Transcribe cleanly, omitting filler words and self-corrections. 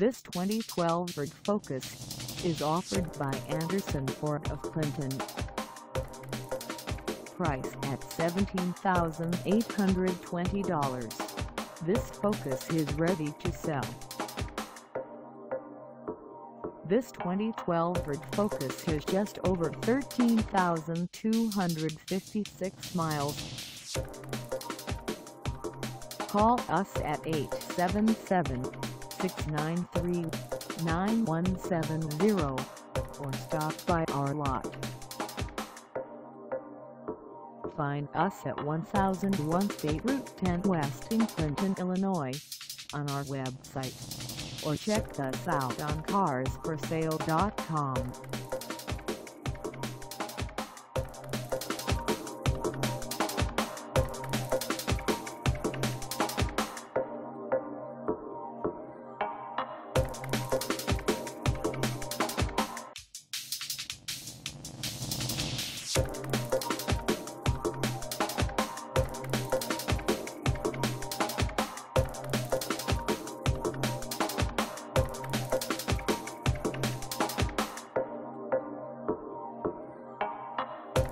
This 2012 Ford Focus is offered by Anderson Ford of Clinton. Price at $17,820. This Focus is ready to sell. This 2012 Ford Focus has just over 13,256 miles. Call us at 877-693-9170 or stop by our lot. Find us at 1001 State Route 10 West in Clinton, Illinois, on our website, or check us out on carsforsale.com.